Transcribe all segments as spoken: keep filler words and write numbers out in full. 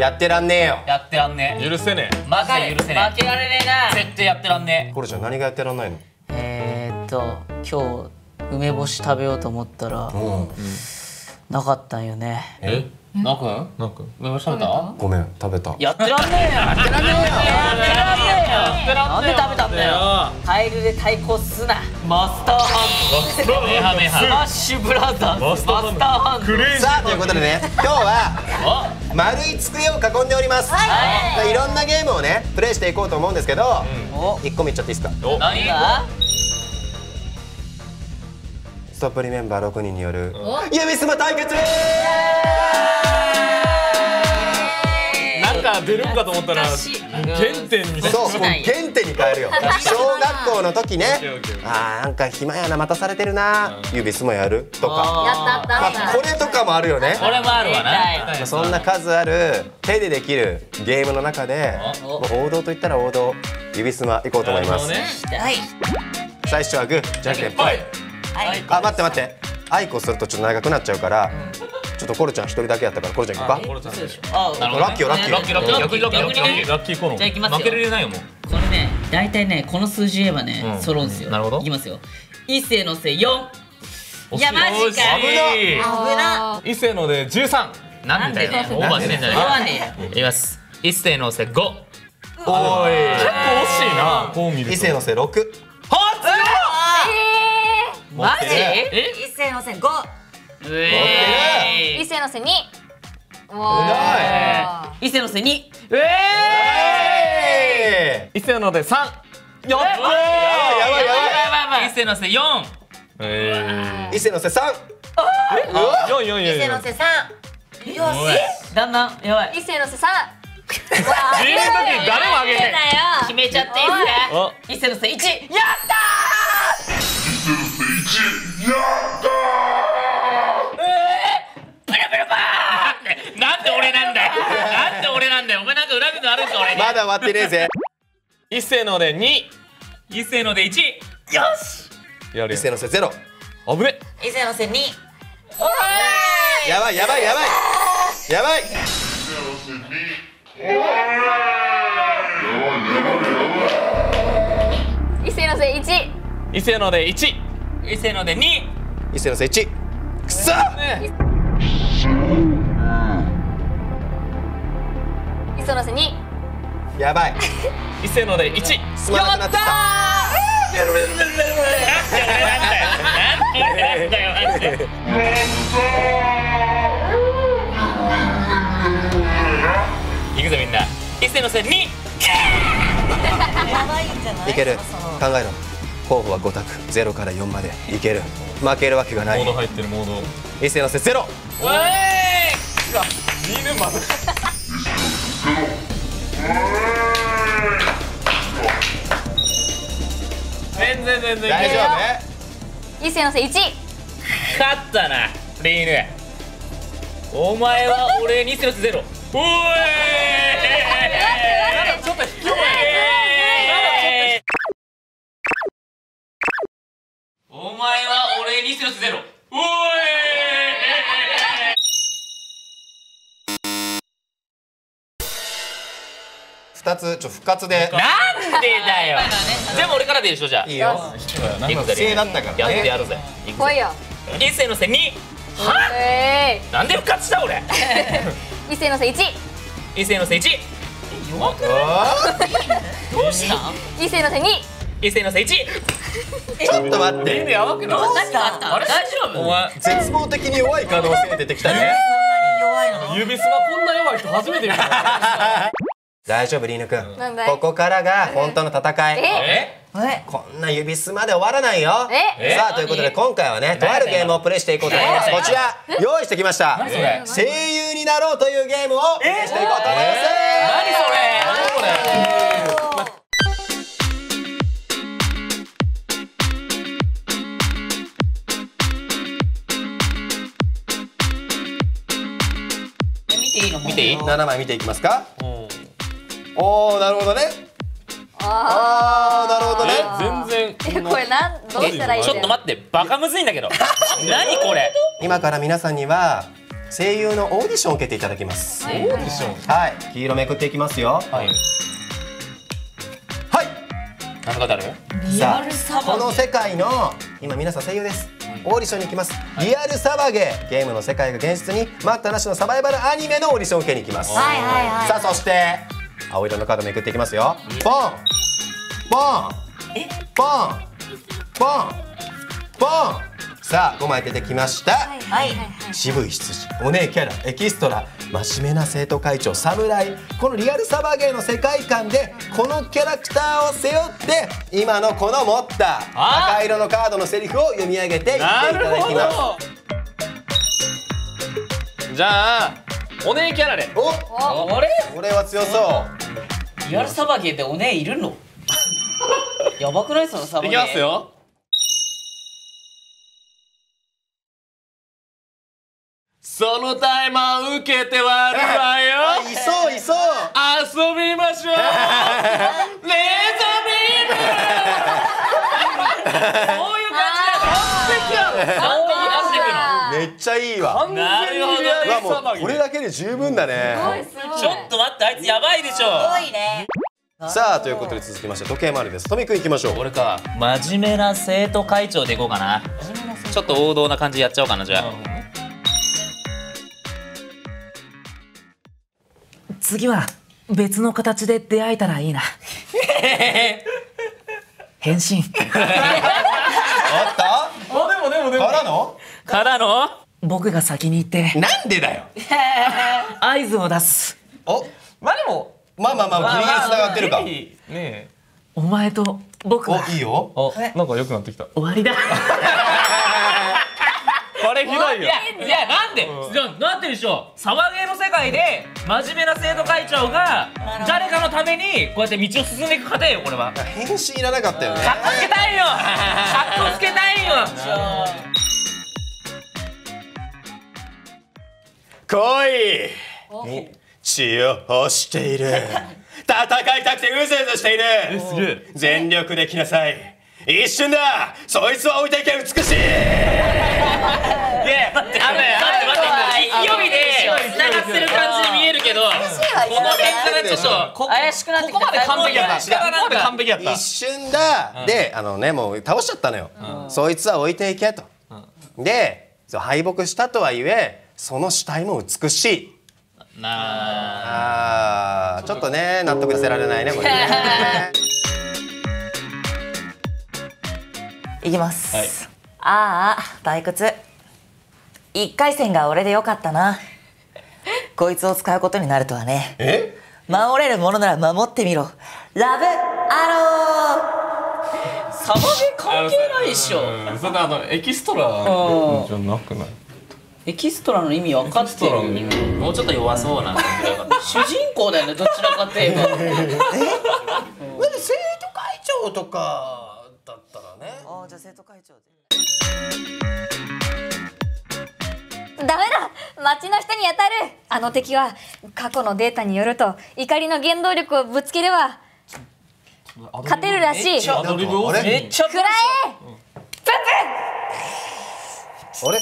やってらんねえよ。やってらんねえ。許せねえ。マジで許せねえ。負けられねえな。絶対やってらんねえ。これじゃ何がやってらんないの？えーっと今日梅干し食べようと思ったらなかったんよね。え？なくん？なくん？梅干し食べた？ごめん、食べた。やってらんねえよ。やってらんねえよ。やってらんねえよ。なんで食べたんだよ。タイルで対抗すな。マスターハンド。スマッシュブラザーズ。マスターハンド。さあということでね、今日は丸い机を囲んでおります。いろんなゲームをねプレイしていこうと思うんですけど、一個見ちゃっていいですか？何が？ストップリメンバーろくにんによる指すま対決。なんか出るんかと思ったら原点みたいな。そう、原点に変えるよ。小学校の時ね、ああなんか暇やな、待たされてるな、指すまやるとか、これとかもあるよね。これもあるわな。そんな数ある手でできるゲームの中で王道といったら王道指すまいこうと思います。最初はグーじゃんけんぽい。あ、待って待って。アイコするとちょっと長くなっちゃうから、ちょっとコロちゃん一人だけやったからコロちゃん行くか。ラッキーラッキー。ラッキーラッキー。逆にラッキーラッキーコロ。じゃあ行きますよ。負けられないよもう。これね、大体ねこの数字言えばね揃うんですよ。なるほど。行きますよ。伊勢のせよん。いやマジか。危な。危な。伊勢のでじゅうさん。なんでだよ。オーバーしてんじゃねえ。いきます。伊勢のせご。おい。結構惜しいな。こう見ると。伊勢のせろく。マジ？一斉のせご。一斉のせに。一斉のせに。一斉のせ三。やばいやばいやばい。一斉のせ四。一斉のせ三。四四四。一斉のせ三。よし。だんだんやばい。一斉のせ三。自分の時誰もあげない。決めちゃっていいですか？一斉のせ一。やったー。やったー！ええ！ブルブルバー！なんで俺なんだよ！なんで俺なんだよ！お前なんか恨みのあるんか俺に！まだ終わってねえぜ！一斉のでに！一斉のでいち！よし！一斉のせゼロ！あぶね！一斉のせに！おーい！やばいやばいやばい！やばい！一斉のせに！おーい！やばいやばいやばい！一斉のせいち！伊勢のでいち、伊勢のでに、伊勢のでいち。くそ。伊勢のでに。やばい。伊勢のでいち。やったー。いくぞみんな。伊勢のでに。やばいんじゃない？いける。考えろ。候補はご択、ゼロからよんまでいける。負けるわけがない。モード入ってるモード。伊勢のせゼロ。おい。にねんまで。全然全然大丈夫。伊勢のせ一。勝ったな、リーヌ。お前は俺に伊勢のせゼロ。おい。ちょっと引き込め。お前は俺に伊勢のせゼロ。おーい。二つちょ復活で。なんでだよ。でも俺からでいいでしょじゃあ。いいよ。正だったから。やってやるぜ。来いよ。伊勢のせに。は？なんで復活した俺。伊勢のせ一。伊勢のせ一。弱くない？どうした？伊勢のせ二。伊勢のせ一。ちょっと待って。やばくない？あれ大丈夫？お前絶望的に弱い可能性出てきたね。指すまこんな弱い人初めて見た。大丈夫リーヌくん。ここからが本当の戦い。こんな指すまで終わらないよ。さあということで今回はねとあるゲームをプレイしていこうと思います。こちら用意してきました。声優になろうというゲームをプレイしていこうと思います。何それ？ななまい見ていきますか。おお、なるほどね。ああ、なるほどね。全然これなんどうしたらいい？ちょっと待って、バカむずいんだけど。何これ？今から皆さんには声優のオーディションを受けていただきます。オーディション、はい、黄色めくっていきますよ。はい、はい、何か誰？さあ、この世界の今皆さん声優です。オーディションに行きます。リアルサバゲー、ゲームの世界が現実に待ったなしのサバイバルアニメのオーディションを受けに行きます。さあ、そして青色のカードめくっていきますよ。ポンポンポンポンポン。さあ、ごまい出てきました。渋い執事、お姉キャラ、エキストラ、真面目な生徒会長、侍。このリアルサバゲーの世界観でこのキャラクターを背負って今のこの持った赤色のカードのセリフを読み上げていっていただきます。じゃあお姉キャラで。おっ、あれこれは強そう。リアルサバゲーでお姉いるの？やばくない？そのサバゲー。いきますよ。そのタイマー受けて割るわよ。いそういそう。遊びましょう。レーザービーム。こういう感じで完璧やろ。めっちゃいいわ。なるほど。もうこれだけで十分だね。ちょっと待って、あいつやばいでしょ。すごいね。さあ、ということで続きまして時計回りです。とみくんいきましょう。俺か。真面目な生徒会長でいこうかな。ちょっと王道な感じでやっちゃおうかな。じゃあ次は別の形で出会えたらいいな。変身。あった？あ、でもでもでも。からの？からの？僕が先に行って。なんでだよ。合図を出す。お、まあでもまあまあまあギリギリ繋がってるか。ねえ。お前と僕は。お、いいよ。あ、なんか良くなってきた。終わりだ。これひどいよ。いやいや、なんで、じゃあなんででしょう。サバゲーの世界で真面目な生徒会長が誰かのためにこうやって道を進んでいく過程よ。これは変身いらなかったよね。かっこつけたいよ、かっこつけたいよ。恋血を欲している、戦いたくてうずうずしている、全力で来なさい、一瞬だ、そいつは置いていけ、美しい。いや、待って待って待って、勢いで繋がってる感じに見えるけど、この辺からちょっとここまで完璧やった。完璧やった。一瞬だで、あのね、もう倒しちゃったのよ。そいつは置いていけと。で、敗北したとはいえ、その死体も美しい。なあ、ちょっとね、納得させられないね、これね。いきます、はい、ああ退屈、一回戦が俺でよかったな。こいつを使うことになるとはね。え、守れるものなら守ってみろ、ラブアロー。サバゲ関係ないっしょ。それあのエキストラじゃなくない？エキストラの意味分かってる。もうちょっと弱そうな感じだから主人公だよね、どちらかというと。え、なんで生徒会長とかだったらね。ああ、じゃあ生徒会長で。ダメだ、町の人に当たる。あの敵は過去のデータによると怒りの原動力をぶつければ勝てるらしい。食らえ、あれ、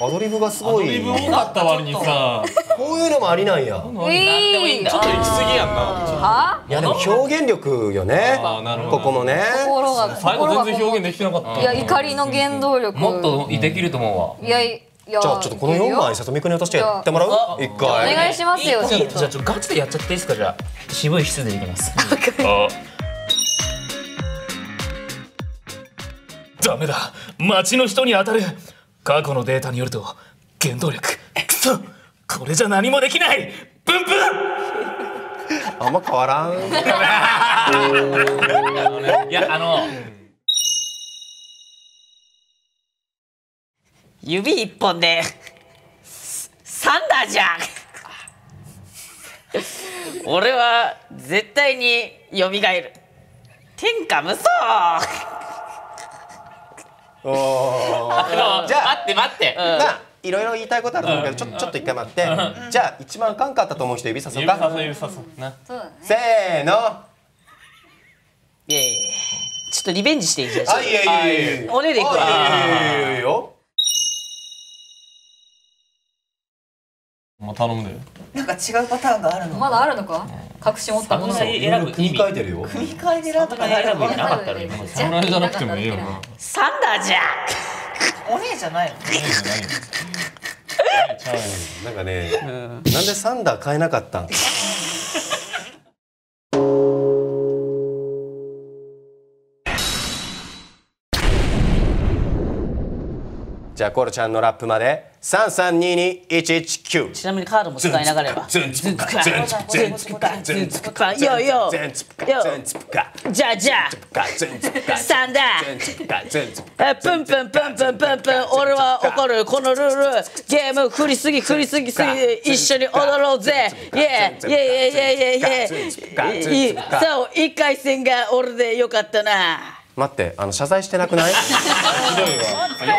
アドリブがすごい。アドリブ多かった割にさ、こういうのもありなんや。ちょっと行き過ぎやんな。いやでも表現力よね。ここもね。最後全然表現できてなかった。いや、怒りの原動力。もっとできると思うわ。いやいや。じゃあちょっとこのよんまいさとみくんに渡してやってもらう？一回。お願いしますよ。じゃあちょっとガチでやっちゃっていいですか？じゃあ渋い質でいきます。ダメだ、町の人に当たる。過去のデータによると原動力、くそ、これじゃ何もできない、ブンブン。あんま変わらん。いや、あの指一本でサンダーじゃん。俺は絶対に蘇る、天下無双。じゃあ待って待って、まあいろいろ言いたいことあると思うけど、ちょっと一回待って。じゃあ一番あかんかったと思う人指さそうか。指さそう指さそうせーの。いやいや、ちょっとリベンジしていいじゃん。あ、いやいやいや、おねでいくわ。いやいやいやいや、まあ頼むで。なんか違うパターンがあるの。まだあるのか。隠し持ったものを選ぶ。組み替えてるよ。組み替えで選ぶとか選ぶ意味なかったら今。侍じゃなくてもいいよな。サンダーじゃ。お姉じゃないの。なんかね、なんでサンダー買えなかったん。じゃあコロちゃんのラップまでさんさんににいちいちきゅう。ちなみにカードも使いながらば。全つぷか全つぷか全つぷかよよ全つぷか全つぷかじゃじゃサンダープンプンプンプンプンプン俺は怒るこのルールゲーム振りすぎ振りすぎすぎ一緒に踊ろうぜイエイイエイイエイイエイイエイそう一回戦が俺でよかったな。待ってあの謝罪してなくない？ひどいわ。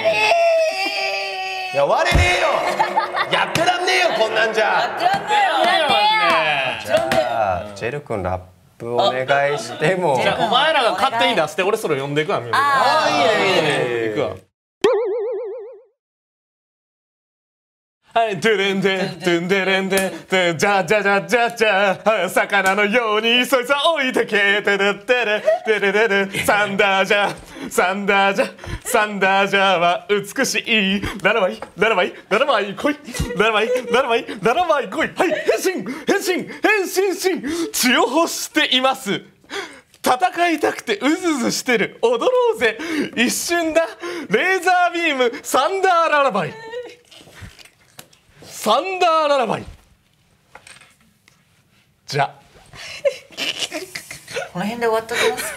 いや割れねえよやってらんねえよこんなんじゃやってらんねえよ。じゃあジェル君ラップお願いしてもお前らが勝手に出して俺それ呼んでいくわ。ああいいねいいねいくわ。はいドゥレンデンドゥンデレンデンジャジャジャジャジャ魚のようにそいつは置いてけてるってれてれれれサンダージャサンダージャサンダージャは美しいならばいいならばいいならばいい来いならばいいならばいいならばいい来いはい変身変身変身しん血を欲しています戦いたくてうずうずしてる踊ろうぜ一瞬だレーザービームサンダーララバイサンダーララバイじゃこの辺で終わっときます。